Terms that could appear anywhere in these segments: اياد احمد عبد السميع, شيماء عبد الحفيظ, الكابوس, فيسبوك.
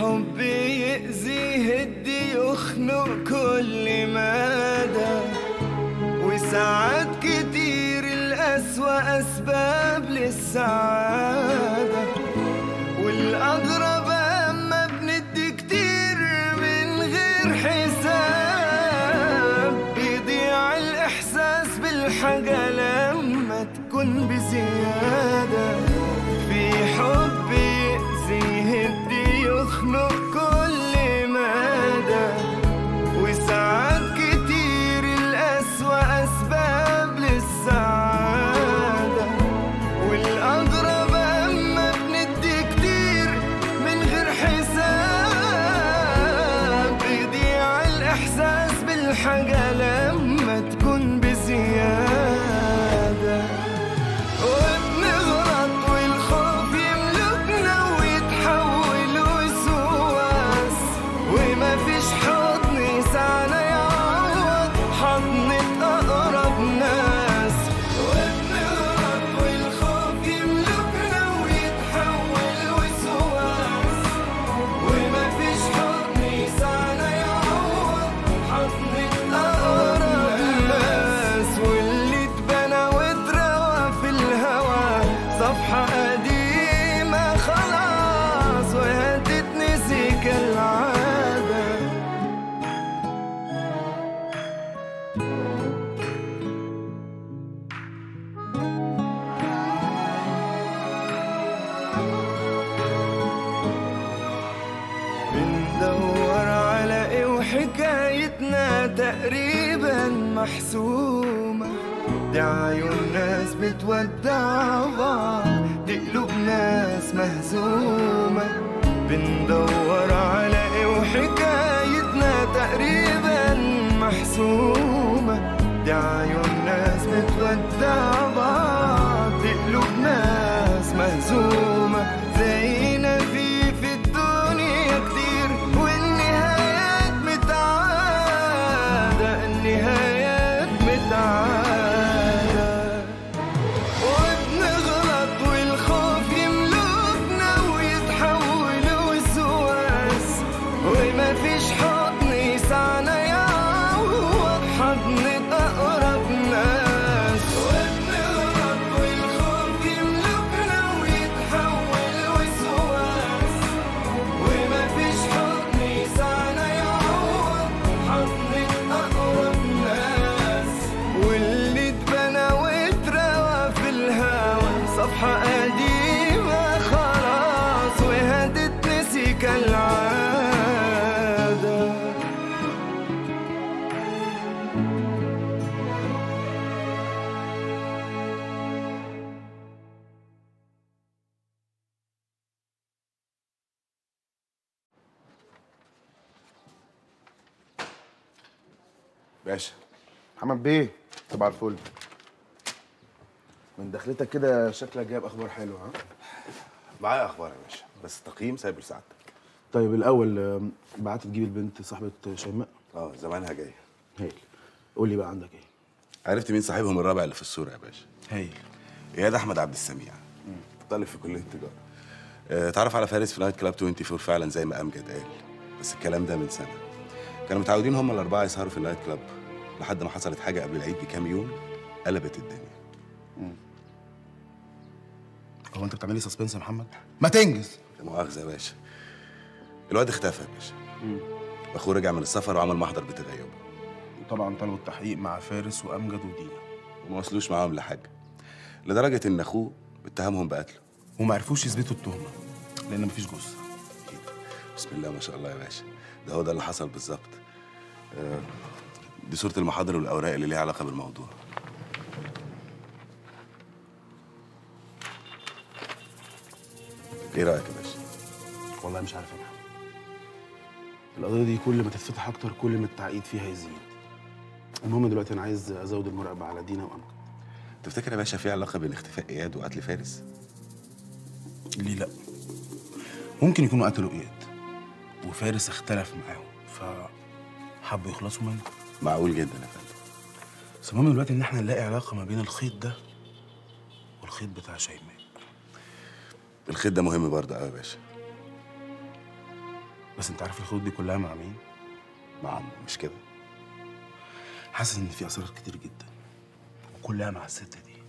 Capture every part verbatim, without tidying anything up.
حبي يأذيه الديوخ نو كل مدى، وساعات كتير الأسوأ أسباب للسعادة، والأغرب أما بندي كتير من غير حساب، بيضيع الإحساس بالحاجة لما تكون بزيادة. في حبي يأذيه الديوخ نخنق كل مدى، وساعات كتير الأسوأ أسباب للسعادة، والأغرب أما بندي كتير من غير حساب، بيضيع الإحساس بالحاجة لما تكون بزيادة. بندور على ايه وحكايتنا تقريبا محسومة، دي عيون ناس بتودع بعض، دي قلوب ناس مهزومة. بندور على ايه وحكايتنا تقريبا محسومة، دي عيون ناس بتودع بعض، دي قلوب ناس مهزومة. زينا في وبنغلط والخوف يملكنا ويتحول وسواس، ومفيش حضن يسعنا يعوض حضن أقرب ناس. وبنغلط والخوف يملكنا ويتحول وسواس، ومفيش حضن يسعنا يعوض حضن أقرب ناس. صفحة قديمة خلاص وهتتنسي كالعادة. باشا محمد بيه تبع الفل، من دخلتك كده شكلك جايب اخبار حلوه. ها معايا اخبار يا باشا، بس تقييم سايب لسعادتك. طيب الاول بعت تجيب البنت صاحبه شيماء، اه زمانها جايه. هايل قول لي بقى عندك ايه؟ عرفت مين صاحبهم الرابع اللي في الصوره يا باشا؟ هايل، اياد احمد عبد السميع، طالب في كليه التجاره. اه اتعرف على فارس في نايت كلاب أربعة وعشرين فعلا زي ما امجد قال، بس الكلام ده من سنه. كانوا متعودين هم الاربعه يسهروا في النايت كلاب لحد ما حصلت حاجه قبل العيد بكام يوم قلبت الدنيا. مم. هو انت بتعمل لي سسبنس يا محمد؟ ما تنجز. لا مؤاخذه يا باشا. الواد اختفى يا باشا. اخوه رجع من السفر وعمل محضر بتغيبه. وطبعا طلبوا التحقيق مع فارس وامجد ودينا. وما وصلوش معاهم لحاجه. لدرجه ان اخوه اتهمهم بقتله. وما عرفوش يثبتوا التهمه لان مفيش جثه. بسم الله ما شاء الله يا باشا. ده هو ده اللي حصل بالظبط. دي صوره المحاضر والاوراق اللي ليها علاقه بالموضوع. ايه رايك يا باشا؟ والله مش عارف انا. القضيه دي كل ما تتفتح اكتر كل ما التعقيد فيها يزيد. المهم دلوقتي انا عايز ازود المراقبه على دينا وامجد. تفتكر يا باشا في علاقه بين اختفاء اياد وقتل فارس؟ ليه لا؟ ممكن يكونوا قتلوا اياد وفارس اختلف معاهم فحبوا يخلصوا منه. معقول جدا يا فندم. بس المهم دلوقتي ان احنا نلاقي علاقه ما بين الخيط ده والخيط بتاع شيماء. الخيط ده مهم برضه قوي يا باشا. بس انت عارف الخطوط دي كلها مع مين؟ مع عمو، مش كده؟ حاسس ان في اسرار كتير جدا وكلها مع الست دي.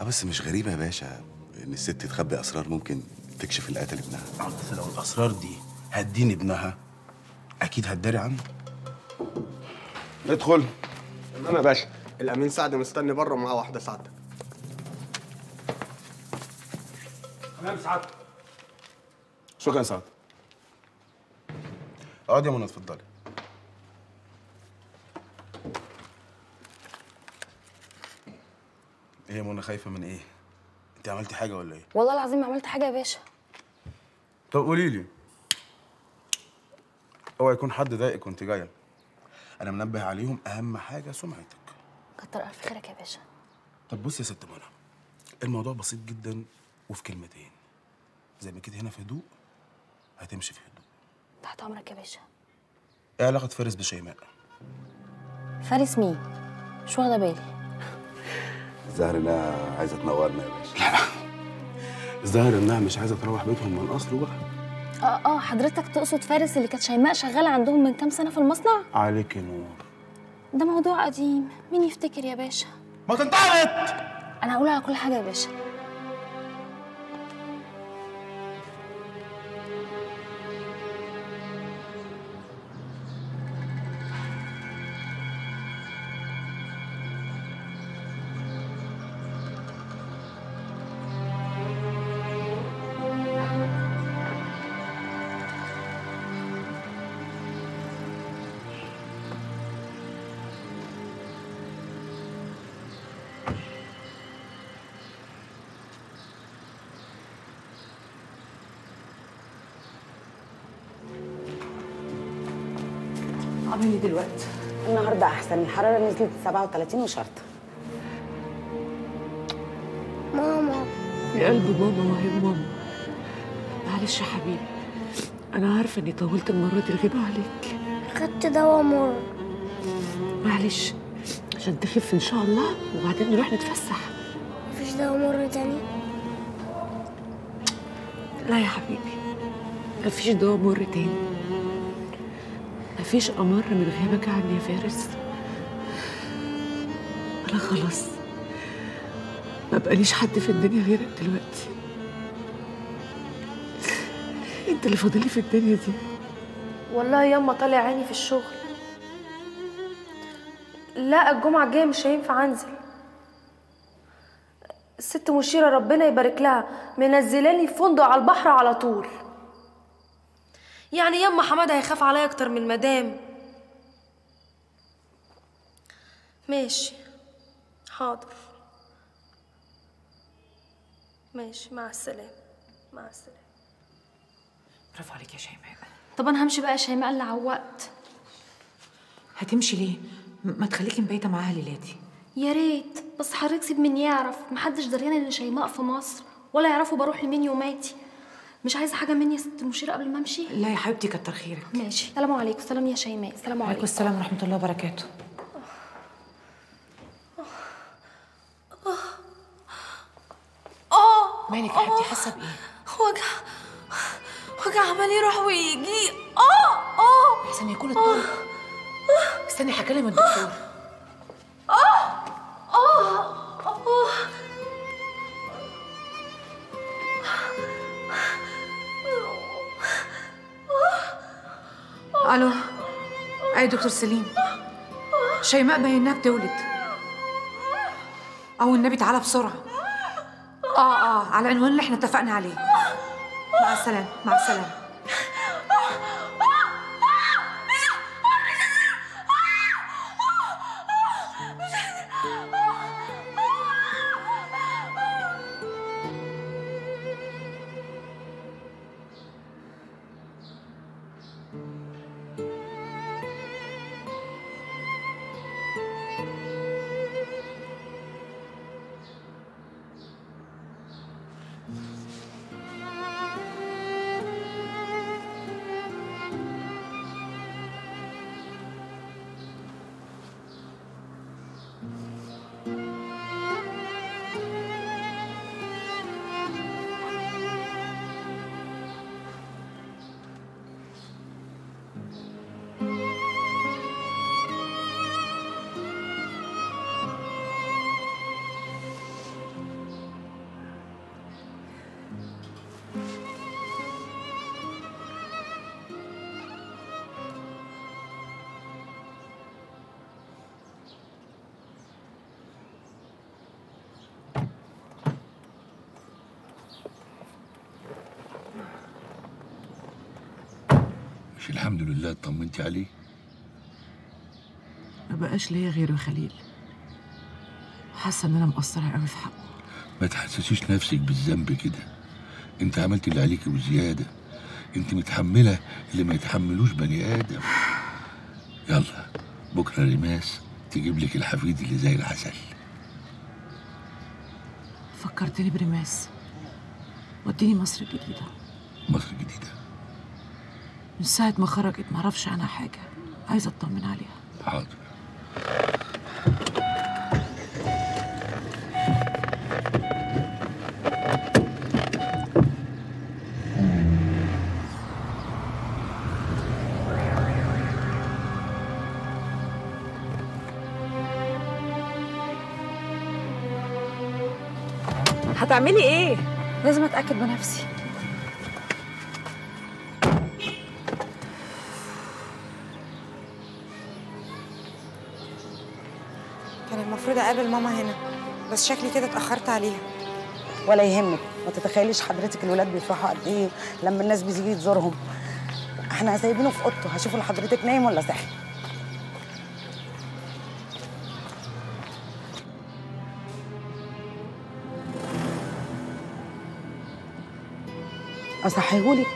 اه بس مش غريبه يا باشا ان الست تخبي اسرار ممكن تكشف اللي قتل ابنها. اصل لو الاسرار دي هتدين ابنها اكيد هتداري عنه. ادخل. تمام يا باشا، الامين سعد مستني بره ومعاه واحده سعادتك. تمام سعادتك. شكرا يا سعد. اقعدي يا منى، اتفضلي. ايه يا منى خايفه من ايه؟ انت عملتي حاجه ولا ايه؟ والله العظيم ما عملت حاجه يا باشا. طب قولي لي، اوعى يكون حد ضايقك وانت جايه. انا منبه عليهم، اهم حاجه سمعتك. كتر الف خيرك يا باشا. طب بصي يا ست منى، الموضوع بسيط جدا وفي كلمتين، زي ما كده هنا في هدوء هتمشي في هدوء. تحت امرك يا باشا. ايه علاقه فارس بشيماء؟ فارس مين؟ مش واخده بالي. الظاهر انها عايزه تنورنا يا باشا. لا الظاهر انها مش عايزه تروح بيتهم من اصله بقى. اه اه حضرتك تقصد فارس اللي كانت شيماء شغاله عندهم من كام سنه في المصنع؟ عليك نور. ده موضوع قديم، مين يفتكر يا باشا؟ ما تنطلق. انا هقول على كل حاجه يا باشا. عامل دلوقتي النهارده احسن، الحراره نزلت سبعة وتلاتين وشرطه. ماما يا قلب ماما، وهي ماما معلش يا حبيبي، انا عارفه اني طولت المره دي الغيبه عليك. خدت دواء مر، معلش عشان تخف ان شاء الله وبعدين نروح نتفسح. مفيش دواء مر تاني؟ لا يا حبيبي مفيش دواء مر تاني. مفيش أمر من غيابك عني يا فارس. أنا خلاص ما بقاليش حد في الدنيا غيرك دلوقتي، أنت اللي فاضلي في الدنيا دي. والله ياما طالع عيني في الشغل. لا الجمعة الجاية مش هينفع أنزل. الست مشيرة ربنا يبارك لها منزلاني فندق على البحر على طول. يعني ياما حماد هيخاف عليا اكتر من المدام. ماشي حاضر، ماشي مع السلامه. مع السلامه. برافو عليك يا شيماء. طب انا همشي بقى يا شيماء اللي عوقت. هتمشي ليه؟ ما تخليكي مبيته معاها ليلادي. يا ريت، بس حضرتك سيب من يعرف، محدش دريان ان شيماء في مصر ولا يعرفوا بروح لمين يوماتي. مش عايزه حاجه مني يا ست المشيره قبل ما امشي؟ لا يا حبيبتي كتر خيرك. ماشي، السلام عليكم. السلام يا شيماء. السلام عليكم. السلام ورحمه الله وبركاته. اه مالك يا حبيبتي، حاسه بايه؟ وجع وجع عمال يروح ويجي. اه اه احسن يكون الطب. استني هكلم الدكتور. اه اه اه الو. اي دكتور سليم، شيماء باينها بتولد. او النبي تعالى بسرعه. اه اه على العنوان اللي احنا اتفقنا عليه. مع السلامه. مع السلامه. ماشي الحمد لله. اطمنتي عليه؟ ما بقاش ليا غيره خليل. حاسه ان انا مقصره قوي في حقه. ما تحسسيش نفسك بالذنب كده، انت عملتي اللي عليكي وزياده، انت متحمله اللي ما يتحملوش بني ادم. يلا بكره ريماس تجيب لك الحفيد اللي زي العسل. فكرتني بريماس، وديني مصر الجديده. مصر الجديده من ساعه ما خرجت معرفش عنها حاجه، عايزه اطمن عليها. حاضر. هتعملي ايه؟ لازم اتاكد بنفسي. كان المفروض اقابل ماما هنا، بس شكلي كده اتاخرت عليها. ولا يهمك، ما تتخيليش حضرتك الولاد بيفرحوا قد ايه لما الناس بتيجي تزورهم. احنا سايبينه في اوضته، هشوفه لحضرتك نايم ولا صاحي. اصحيهولك؟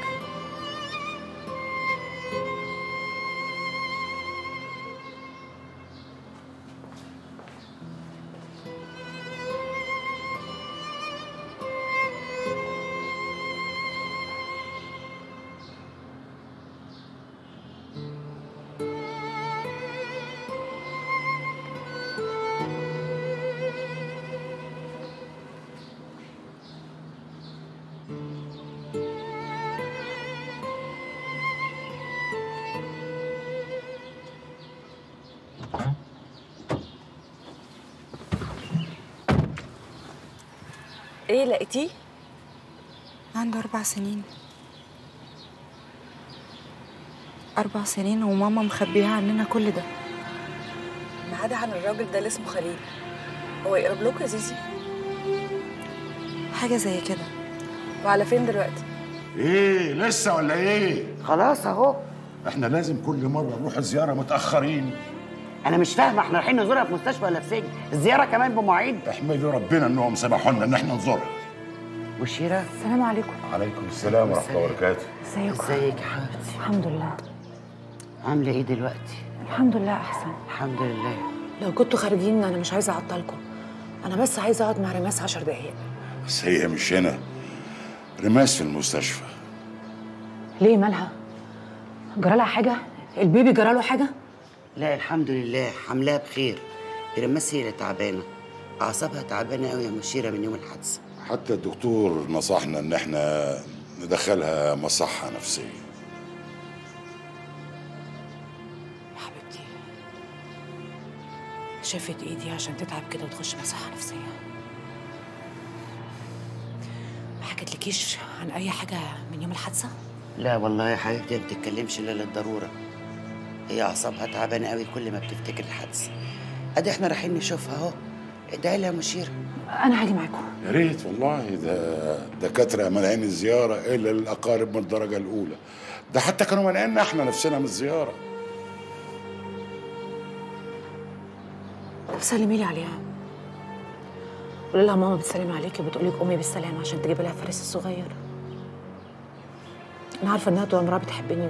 ايه لقيتيه؟ عنده أربع سنين. أربع سنين وماما مخبيها عننا كل ده، ما عدا عن الراجل ده اللي اسمه خليل. هو يقرب لكوا يا زيزي؟ حاجة زي كده. وعلى فين دلوقتي؟ ايه لسه ولا ايه؟ خلاص أهو. احنا لازم كل مرة نروح الزيارة متأخرين. أنا مش فاهمة، إحنا رايحين نزورها في مستشفى ولا في سجن؟ الزيارة كمان بمواعيد؟ احمدوا ربنا إنهم سمحوا لنا إن إحنا نزورها. وشيرة السلام عليكم. وعليكم السلام ورحمة الله وبركاته. إزيكم؟ إزيك يا حبيبتي؟ الحمد لله. عاملة إيه دلوقتي؟ الحمد لله أحسن. الحمد لله. لو كنتوا خارجين أنا مش عايزة أعطلكم، أنا بس عايزة أقعد مع ريماس عشر دقايق. بس هي مش هنا، ريماس في المستشفى. ليه مالها؟ جرالها حاجة؟ البيبي جراله حاجة؟ لا الحمد لله، حملها بخير. ريماس هي اللي تعبانه، اعصابها تعبانه قوي يا مشيره من يوم الحادثه. حتى الدكتور نصحنا ان احنا ندخلها مصحه نفسيه. يا حبيبتي شافت ايدي عشان تتعب كده وتخش مصحه نفسيه؟ ما حكتلكيش عن اي حاجه من يوم الحادثه؟ لا والله يا حبيبتي ما بتتكلمش الا للضروره. هي اعصابها تعبانه قوي كل ما بتفتكر الحادثه. ادي احنا رايحين نشوفها اهو. ادعي لها يا مشيره. انا هاجي معاكم. يا ريت والله، ده دكاتره مانعين الزياره الا للاقارب من الدرجه الاولى، ده حتى كانوا مانعيننا احنا نفسنا من الزياره. طب سلمي لي عليها، قولي لها ماما بتسلم عليكي وبتقول لك قومي بالسلامه عشان تجيبي لها فارس الصغير. انا عارفه انها طول عمرها بتحبني،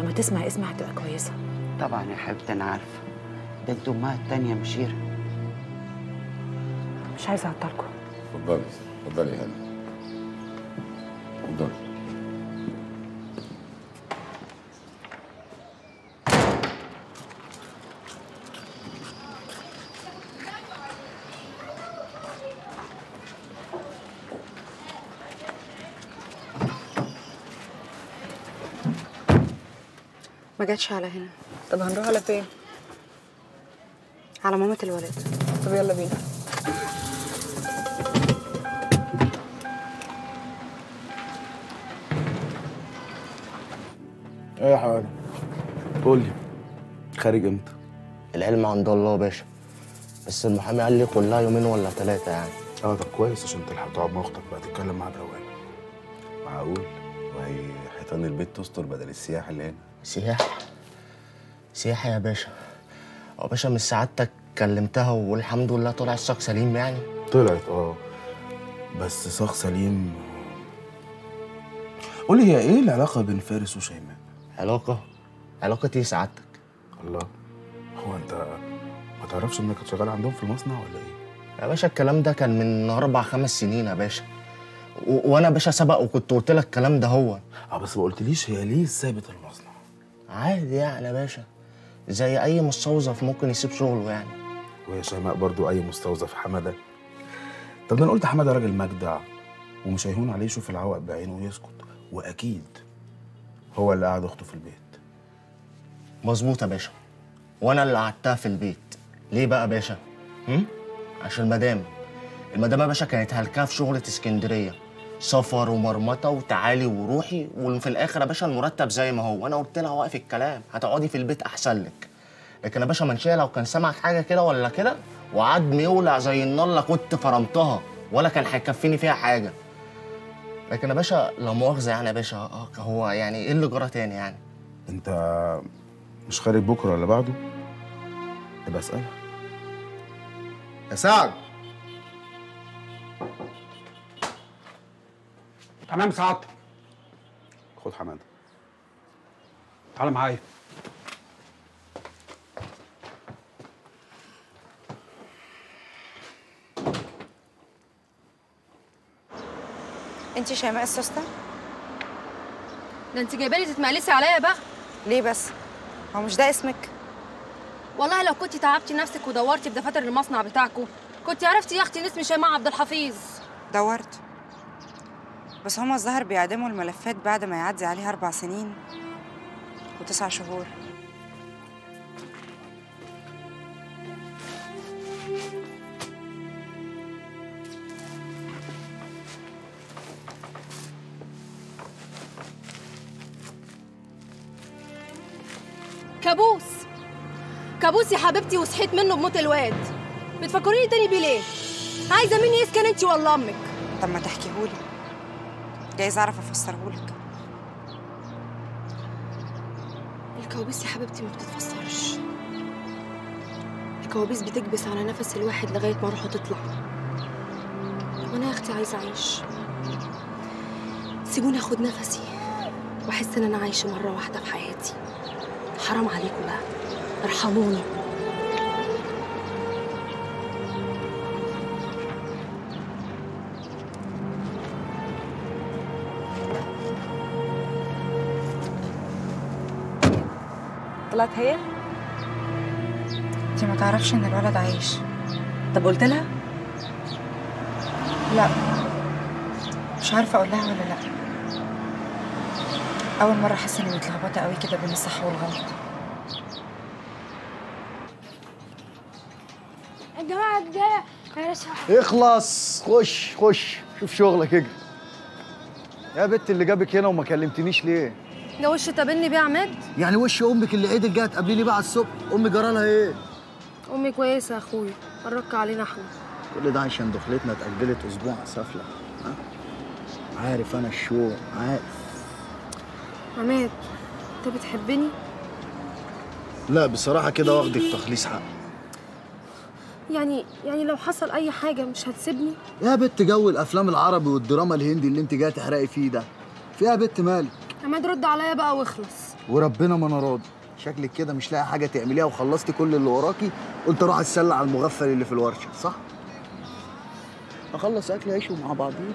لما تسمع اسمي هتبقى كويسه. طبعا يا حبيبتي انا عارفه، ده انت امها الثانيه مشيره. مش عايزه اعطلكم. اتفضلي اتفضلي يا هاني، اتفضلي. ما جاتش على هنا. طب هنروح على فين؟ على مامة الولد. طب يلا بينا. ايه يا حاج؟ قول لي خارج امتى؟ العلم عند الله يا باشا، بس المحامي قال لي كلها يومين ولا ثلاثة يعني. اه طب كويس، عشان تلحق تقعد مع اختك بقى تتكلم معاها بروقان. معقول؟ وهي شيطان البيت تستر بدل السياح اللي هنا. سياح؟ سياحة يا باشا. يا باشا من سعادتك كلمتها والحمد لله طلع الساق سليم يعني؟ طلعت اه بس ساق سليم. قولي هي ايه العلاقة بين فارس وشيماء؟ علاقة؟ علاقة ايه سعادتك؟ الله، هو انت ما تعرفش انك كنت شغال عندهم في المصنع ولا ايه؟ يا باشا الكلام ده كان من أربع خمس سنين يا باشا، وأنا يا باشا سبق وكنت قلت لك الكلام ده. هو اه بس ما قلتليش هي ليه سابت المصنع؟ عادي يعني يا باشا، زي أي مستوظف ممكن يسيب شغله يعني. وهي شيماء برضو أي مستوظف. حمادة، طب ده أنا قلت حمادة راجل مجدع ومش هيهون عليه يشوف العوائق بعينه ويسكت، وأكيد هو اللي قعد أخته في البيت. مظبوط يا باشا، وانا اللي قعدتها في البيت. ليه بقى يا باشا؟ امم عشان مدام المدام يا باشا كانت هلكها في شغلة اسكندريه، سفر ومرمطه وتعالي وروحي، وفي الاخر يا باشا المرتب زي ما هو. انا قلت لها واقف الكلام، هتقعدي في البيت احسن لك. لكن يا باشا منشيه لو كان سمعك حاجه كده ولا كده وقعد ميولع زي النار لا كنت فرمتها ولا كان هيكفيني فيها حاجه. لكن يا باشا لا مؤاخذه يعني يا باشا، هو يعني ايه اللي جرى تاني يعني؟ انت مش خارج بكره ولا بعده؟ يبقى اسالها. يا سعد. تمام سعد. خد حماده. تعالى معايا. انت شيماء السوستر؟ ده انت جايبالي تتمقلسي عليا بقى. ليه بس؟ هو مش ده اسمك؟ والله لو كنت تعبتي نفسك ودورتي في دفاتر المصنع بتاعكم كنت عرفتي يا اختي ان اسمي شيماء عبد الحفيظ. دورت بس هما الظاهر بيعدموا الملفات بعد ما يعدي عليها اربع سنين وتسع شهور. كابوس كابوس يا حبيبتي، وصحيت منه بموت الواد. بتفكريني تاني بيه ليه؟ عايزه مني يسكن انت ولا امك؟ طب ما تحكيهولي جايز اعرف افسرهولك. الكوابيس يا حبيبتي ما بتتفسرش، الكوابيس بتكبس على نفس الواحد لغايه ما روحه تطلع. وانا يا اختي عايزه اعيش، سيبوني اخد نفسي واحس ان انا عايشه مره واحده في حياتي. حرام عليكم بقى، ارحموني. طلعت هي؟ انتي ما تعرفش ان الولد عايش. طب قلت لها؟ لا مش عارفه اقول لها ولا لا. أول مرة أحس إني متلخبطة قوي كده بين الصح والغلط. يا جماعة الجاية هيرشحوا. اخلص، خش خش شوف شغلك اجري. يا بنت اللي جابك هنا وما كلمتنيش ليه؟ ده وش تقابلني بيه يا عماد؟ يعني وش أمك اللي عيد الجاية تقابليني بقى على الصبح؟ أمي جرالها إيه؟ أمي كويسة يا أخويا، قربت علينا إحنا. كل ده عشان دخلتنا اتأجلت أسبوع على سفلة. عارف أنا الشوق، عارف. عماد انت بتحبني؟ لا بصراحه كده واخدك تخليص حق. يعني يعني لو حصل اي حاجه مش هتسيبني يا بت؟ جو الافلام العربي والدراما الهندي اللي انت جايه تحرقي فيه ده فيها بت مالك؟ عماد رد عليا بقى واخلص. وربنا ما انا راضي، شكلك كده مش لاقي حاجه تعمليها وخلصتي كل اللي وراكي قلت اروح اتسلى على المغفل اللي في الورشه، صح؟ اخلص اكل عيش ومع بعضينا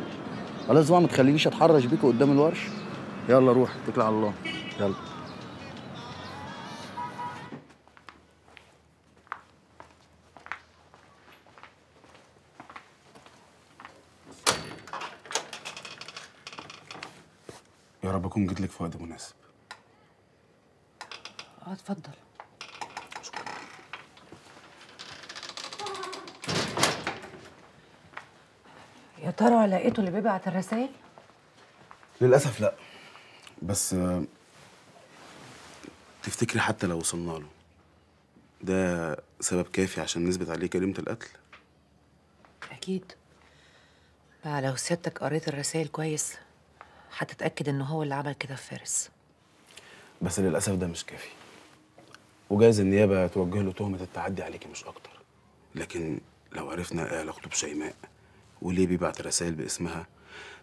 خلاص بقى، ما تخلينيش اتحرش بيكوا قدام الورشه. يلا روح اتكل على الله. يلا يا رب اكون جيت لك في وقت مناسب. اه اتفضل. شكرا. يا ترى لقيته اللي بيبعت الرسائل؟ للاسف لا، بس تفتكري حتى لو وصلنا له ده سبب كافي عشان نثبت عليه جريمة القتل؟ أكيد بقى. لو سيادتك قريت الرسائل كويس هتتأكد إنه هو اللي عمل كده في فارس. بس للأسف ده مش كافي. وجايز النيابة توجه له تهمة التعدي عليكي مش أكتر. لكن لو عرفنا إيه علاقته بشيماء وليه بيبعت رسائل باسمها،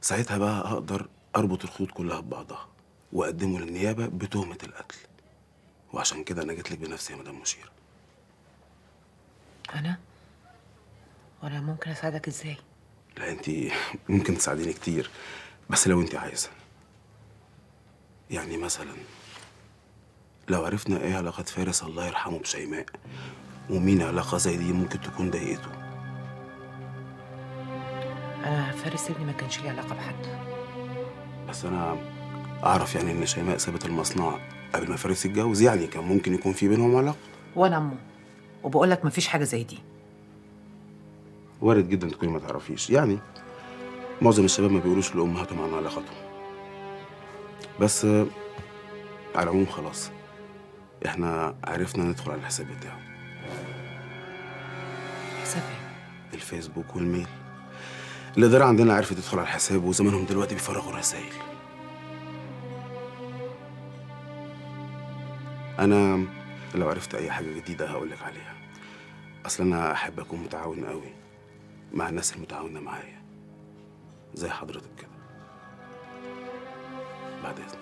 ساعتها بقى أقدر أربط الخطوط كلها ببعضها وأقدمه للنيابة بتهمة القتل. وعشان كده أنا جيت لك بنفسي يا مدام مشيرة. أنا؟ وأنا ممكن أساعدك إزاي؟ لا أنت ممكن تساعديني كتير، بس لو أنت عايزة. يعني مثلا لو عرفنا إيه علاقة فارس الله يرحمه بشيماء، ومين علاقة زي دي ممكن تكون ضايقته. أنا فارس ابني ما كانش لي علاقة بحد. بس أنا أعرف يعني إن شيماء سابت المصنع قبل ما فارس يتجوز، يعني كان ممكن يكون في بينهم علاقة. وأنا أمه، وبقول لك مفيش حاجة زي دي. وارد جدا تكوني ما تعرفيش، يعني معظم الشباب ما بيقولوش لأمهاتهم عن علاقتهم. بس على العموم خلاص، إحنا عرفنا ندخل على الحساب بتاعه. حساب إيه؟ الفيسبوك والميل. الإدارة عندنا عرفت تدخل على الحساب، وزمانهم دلوقتي بيفرغوا رسائل. أنا لو عرفت أي حاجة جديدة هقولك عليها. أصل أنا أحب أكون متعاون قوي مع الناس المتعاونة معايا زي حضرتك كده. بعد إذنك.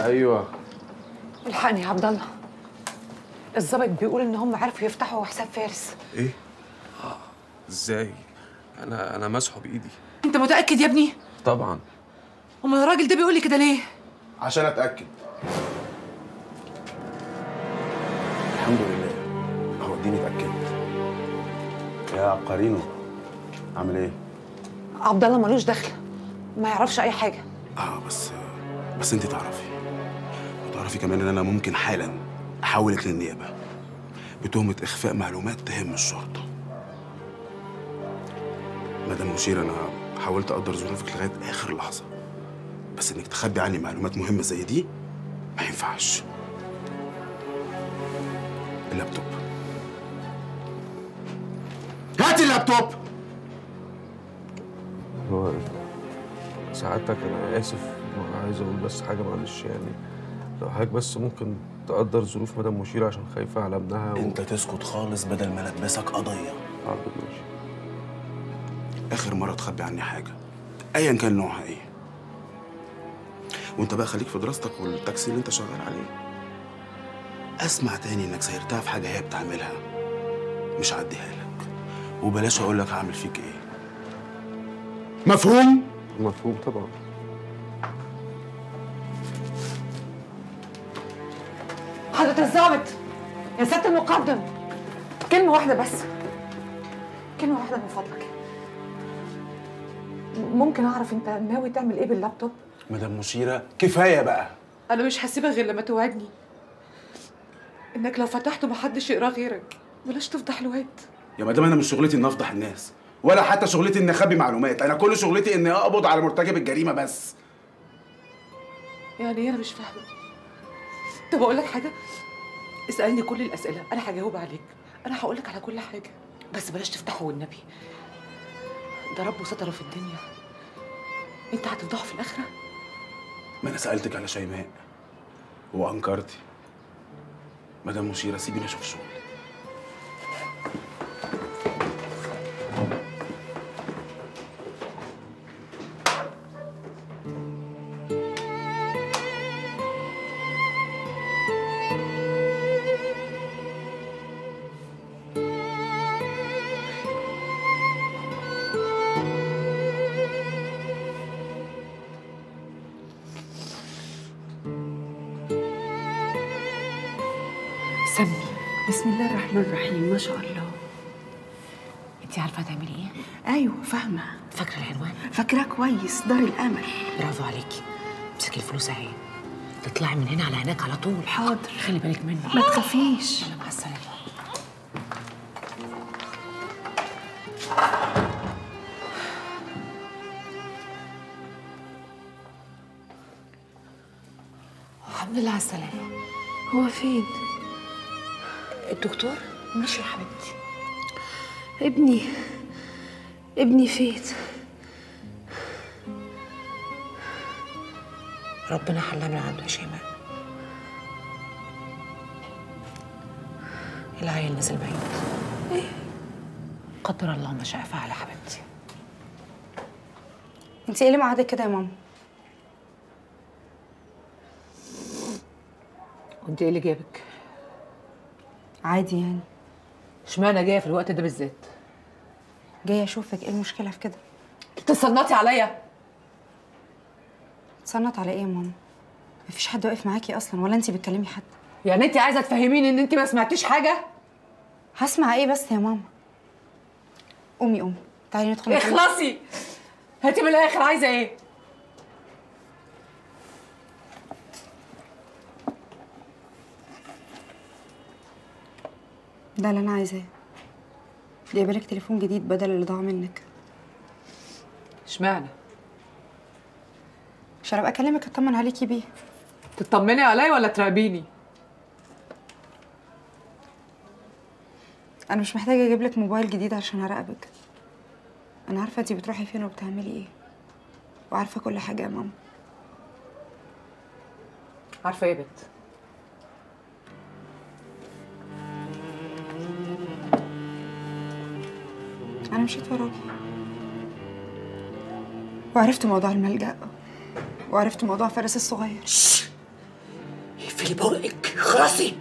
ايوه الحقني يا عبد الله، الظابط بيقول ان هم عرفوا يفتحوا حساب فارس. ايه؟ اه ازاي؟ انا انا ماسحه بايدي. انت متاكد يا ابني؟ طبعا. امال الراجل ده بيقول لي كده ليه؟ عشان اتاكد. الحمد لله، اهو اديني اتاكدت. يا عبقرينو عامل ايه؟ عبد الله ملوش دخل، ما يعرفش اي حاجه. اه بس بس انت تعرفي، تعرفي كمان ان انا ممكن حالا احولك للنيابه بتهمه اخفاء معلومات تهم الشرطه. مدام مشير، انا حاولت اقدر ظروفك لغايه اخر لحظه، بس انك تخبي عني معلومات مهمه زي دي ما ينفعش. اللابتوب، هات اللابتوب. هو سعادتك انا اسف، عايز اقول بس حاجه، معلش يعني لو حضرتك بس ممكن تقدر ظروف مدام مشيرة عشان خايفة على ابنها و... انت تسكت خالص بدل ما لبسك قضية. عبد ماشي. آخر مرة تخبي عني حاجة أيا كان نوعها إيه. وأنت بقى خليك في دراستك والتاكسي اللي أنت شغال عليه. أسمع تاني إنك سايرتها في حاجة هي بتعملها، مش هعديها لك، وبلاش أقول لك هعمل فيك إيه. مفهوم؟ مفهوم طبعًا. حضرة الظابط، يا سيادة المقدم، كلمة واحدة بس، كلمة واحدة من فضلك. ممكن أعرف أنت ناوي تعمل إيه باللابتوب؟ مدام مشيرة كفاية بقى. أنا مش هسيبك غير لما توعدني إنك لو فتحته محدش يقراه غيرك، بلاش تفضح الواد. يا مدام أنا مش شغلتي إني أفضح الناس، ولا حتى شغلتي إني أخبي معلومات، أنا كل شغلتي إني أقبض على مرتكب الجريمة بس. يعني أنا مش فاهمة. طب أقول لك حاجة؟ اسألني كل الأسئلة، أنا هجاوب عليك، أنا هقول لك على كل حاجة، بس بلاش تفتحه والنبي. ده ربه ستره في الدنيا، أنت هتفضحه في الآخرة؟ ما أنا سألتك على شيماء وأنكرتي. مدام مشيرة سيبيني أشوف شغلي. سمي. بسم الله الرحمن الرحيم. ما شاء الله. انت عارفه تعملي ايه؟ ايوه فاهمه. فاكره العنوان؟ فاكراه كويس. دار الامل. برافو عليكي. امسكي الفلوس اهي، تطلعي من هنا على هناك على طول. حاضر، خلي بالك مني. ما تخافيش. يلا مع السلامه. الحمد لله على السلامه. هو فين؟ الدكتور؟ ماشي يا حبيبتي. ابني ابني فين؟ ربنا حلها من عنده يا شيماء. العيل نزل بعيد. ايه؟ قدر الله ما شاء فعل يا حبيبتي. انت ايه اللي معادك كده يا ماما؟ وانت ايه اللي جابك؟ عادي يعني. اشمعنى جايه في الوقت ده بالذات؟ جايه اشوفك. ايه المشكله في كده؟ بتتصنطي عليا؟ اتصنط على ايه يا ماما؟ مفيش حد واقف معاكي اصلا، ولا انت بتكلمي حد. يعني انت عايزه تفهميني ان انت ما سمعتيش حاجه؟ هسمع ايه بس يا ماما؟ قومي قومي تعالي ندخل. اخلصي، هاتي من الاخر. عايزه ايه؟ ده اللي انا عايزاه. جايبه لك تليفون جديد بدل اللي ضاع منك. اشمعنى؟ مش هبقى اكلمك اطمن عليكي بيه. تطمني عليا ولا تراقبيني؟ انا مش محتاجه اجيب لك موبايل جديد عشان اراقبك. انا عارفه انتي بتروحي فين وبتعملي ايه، وعارفه كل حاجه يا ماما. عارفه ايه يا بنت؟ أنا مشيت وراكي وعرفت موضوع الملجأ، وعرفت موضوع فارس الصغير. شش، اقفلي بقك، خلصي.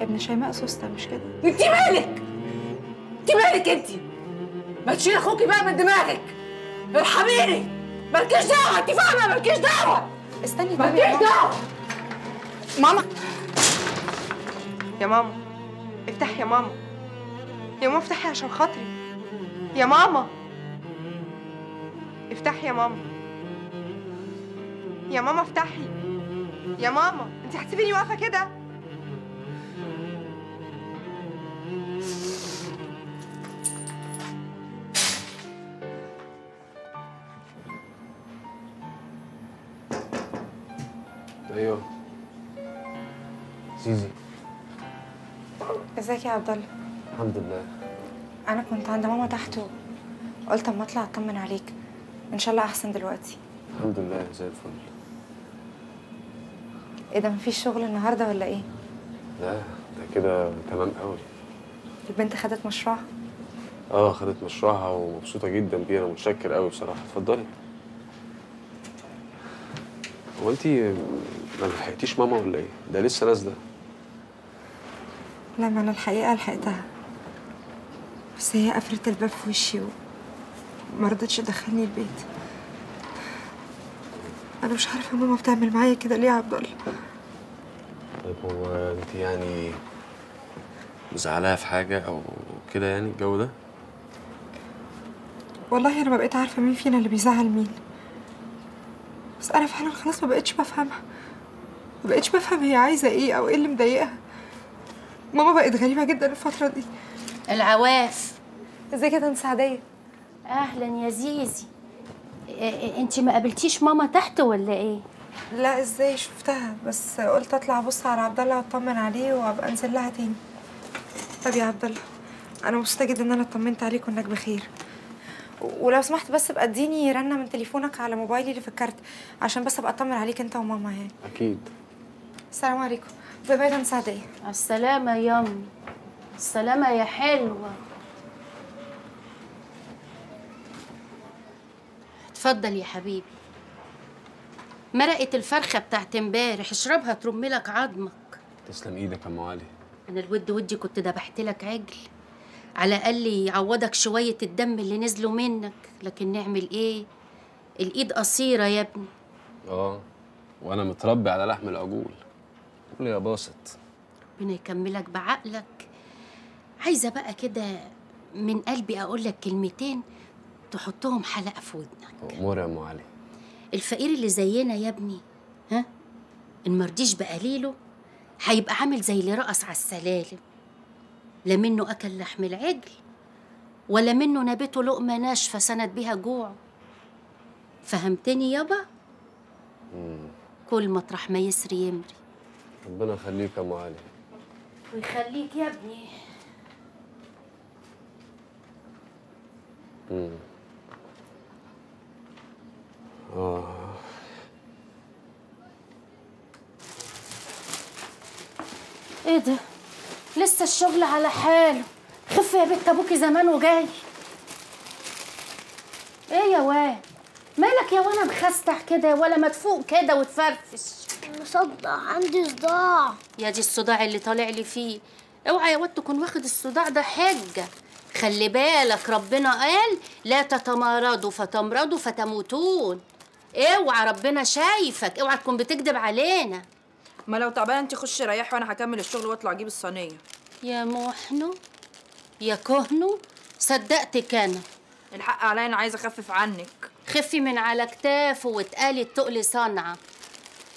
ابن شيماء سوسته مش كده؟ انت مالك؟ انت مالك؟ انت ما تشيلي اخوكي بقى من دماغك. ارحميني، مالكيش دعوه. انت فاهمه؟ مالكيش دعوه. استني بقى، مالكيش دعوه. ماما يا ماما افتحي يا ماما يا ماما افتحي عشان خاطري يا ماما. افتحي يا ماما يا ماما افتحي يا ماما. انت هتسيبيني واقفه كده؟ ايوه زيزي. ازيك يا عبد الله؟ الحمد لله. انا كنت عند ماما تحت، قلت اما اطلع اطمن عليك. ان شاء الله احسن دلوقتي؟ الحمد لله زي الفل. ايه ده، مفيش شغل النهارده ولا ايه؟ لا ده كده تمام قوي. البنت خدت مشروعها؟ اه خدت مشروعها ومبسوطه جدا بيه. انا متشكر قوي بصراحه. اتفضلي. هو انت ما لحقتيش ماما ولا ايه؟ ده لسه نازله. لا ما انا الحقيقه لحقتها، بس هي قفلت الباب في وشي وما رضتش تدخلني البيت. انا مش عارفه ماما بتعمل معايا كده ليه يا عبد الله. طيب هو انت يعني مزعلاها في حاجه او كده يعني الجو ده؟ والله انا ما بقيت عارفه مين فينا اللي بيزعل مين، بس انا فعلا خلاص ما بقتش بفهمها. ما بقتش بفهم هي عايزه ايه او ايه اللي مضايقها. ماما بقت غريبه جدا الفتره دي. العواف، ازيك يا طنط سعديه؟ اهلا يا زيزي. انت ما قابلتيش ماما تحت ولا ايه؟ لا ازاي، شفتها بس قلت اطلع ابص على عبد الله واطمن عليه وابقى انزل لها تاني. طب يا عبد الله انا مبسوطه جدا ان انا اطمنت عليك وانك بخير، ولو سمحت بس ابقى اديني رنه من تليفونك على موبايلي اللي في الكارت عشان بس ابقى اطمن عليك انت وماما يعني. اكيد. السلام عليكم. باي باي يا طنط سعديه. السلامه يا امي. السلامة يا حلوة. اتفضل يا حبيبي. مرقة الفرخة بتاعت امبارح اشربها ترملك عظمك. تسلم ايدك يا ام علي. انا الود ودي كنت ذبحتلك عجل، على الاقل يعوضك شوية الدم اللي نزلوا منك، لكن نعمل ايه؟ الايد قصيرة يا ابني. اه وانا متربي على لحم العجول، قول يا باسط. ربنا يكملك بعقلك. عايزه بقى كده من قلبي اقول لك كلمتين تحطهم حلقه في ودنك. امور يا ام علي. الفقير اللي زينا يا ابني، ها، ان مرضيش بقليله هيبقى عامل زي اللي رقص على السلالم، لا منه اكل لحم العجل ولا منه نابته لقمه ناشفه سند بيها جوعه. فهمتني يابا؟ امم كل مطرح ما يسري يمري. ربنا يخليك يا ام علي. ويخليك يا ابني. امم اه ايه ده؟ لسه الشغل على حاله. خف يا بنت ابوكي زمان وجاي. ايه يا واد؟ مالك يا ولا مخستع كده ولا مدفوق كده وتفرفش؟ مصدع، عندي صداع. يا دي الصداع اللي طالع لي فيه. اوعى يا واد تكون واخد الصداع ده حجه. خلي بالك، ربنا قال لا تتمرضوا فتمرضوا فتموتون. اوعى، ربنا شايفك، اوعى تكون بتكذب علينا. ما لو تعبانه انت خشي ريحي وانا هكمل الشغل واطلع اجيب الصينيه. يا محنو يا كهنو، صدقتك انا. الحق عليا، انا عايزه اخفف عنك. خفي من على كتافه واتقالي التقل صنعه.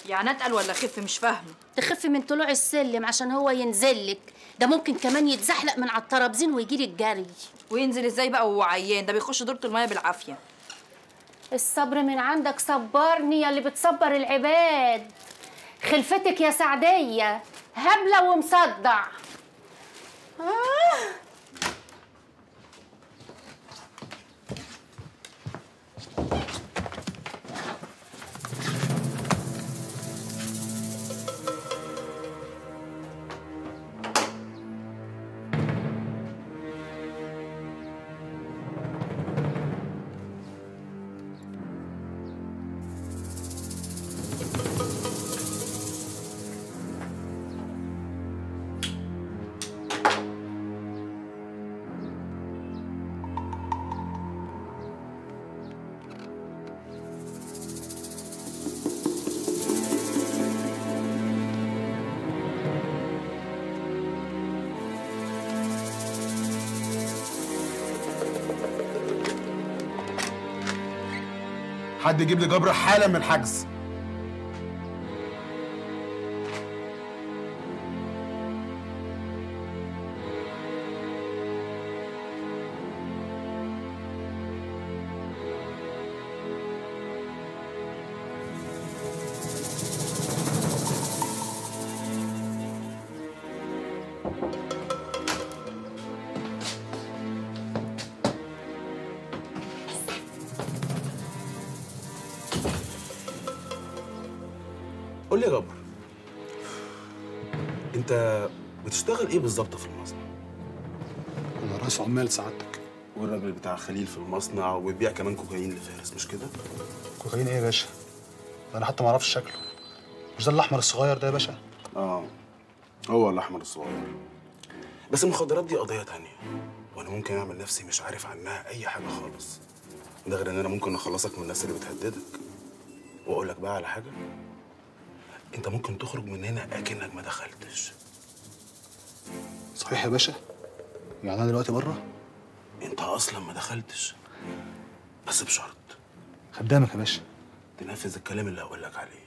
يعني اتقل ولا اخف؟ مش فاهمه. تخفي من طلوع السلم عشان هو ينزلك، ده ممكن كمان يتزحلق من على الطرابزين ويجيلك جري. وينزل ازاي بقى وهو عيان؟ ده بيخش دورة الميه بالعافيه. الصبر من عندك، صبرني يا اللي بتصبر العباد. خلفتك يا سعديه هبله ومصدع. آه. حد يجيب لي جبر حالا من حجز. قول لي يا جبر، انت بتشتغل ايه بالظبط في المصنع؟ انا راس عمال سعادتك. والراجل بتاع خليل في المصنع وبيبيع كمان كوكايين لفارس، مش كده؟ كوكايين ايه يا باشا؟ انا حتى ما اعرفش شكله. مش ده الاحمر الصغير ده يا باشا؟ اه هو الاحمر الصغير. بس المخدرات دي قضيه تانية، وانا ممكن اعمل نفسي مش عارف عنها اي حاجه خالص. ده غير ان انا ممكن اخلصك من الناس اللي بتهددك. واقول لك بقى على حاجه، انت ممكن تخرج من هنا اكنك ما دخلتش. صحيح يا باشا؟ يعني انا دلوقتي بره؟ انت اصلا ما دخلتش، بس بشرط. خدامك يا باشا، تنفذ الكلام اللي هقول لك عليه.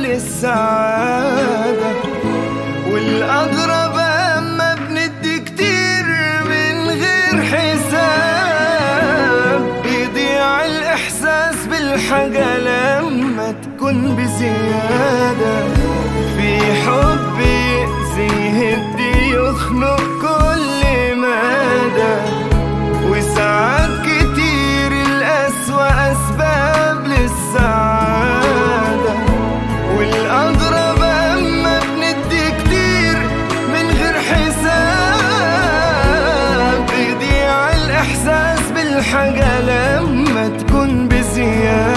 السعادة والأغرب أما بندي كتير من غير حساب، بيضيع الإحساس بالحاجة لما تكون بزيادة. في حب يأذي يهدي يخنق كل مادة، وساعات الحاجة لما تكون بزيادة،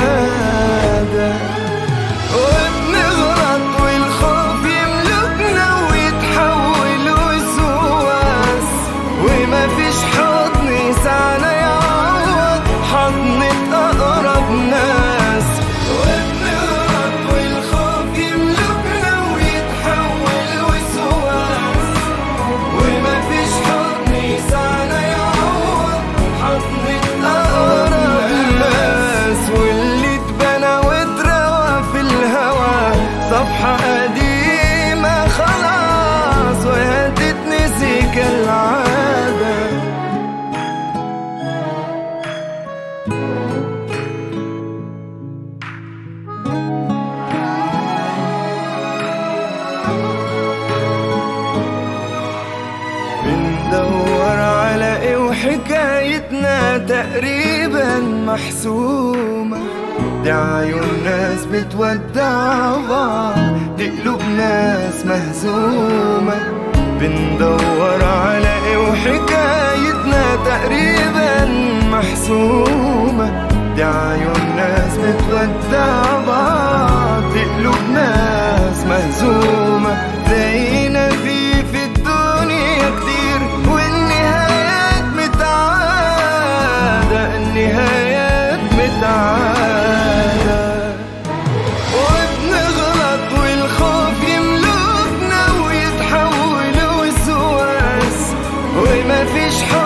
وبنغلط والخوف يملكنا ويتحول وسواس، ومفيش حضن يسعنا يعوض حضنة أقرب ناس. وبنغلط والخوف يملكنا ويتحول وسواس، ومفيش حضن يسعنا أقرب الناس. واللي اتبنى واتروى في الهوى صفحة قديمة خلاص، وهي تتنسي كالعادة. بندور على ايه وحكايتنا تقريبا محسومة؟ دي عيون ناس بتودع بعض، دي قلوب ناس مهزومة. بندور على ايه وحكايتنا تقريبا محسومة؟ دي عيون ناس بتودع بعض، دي قلوب ناس مهزومة. زينا في في الدنيا كتير، والنهايات متعادة، النهايات متعادة. وبنغلط والخوف يملكنا ويتحول وسواس، ومفيش حاجة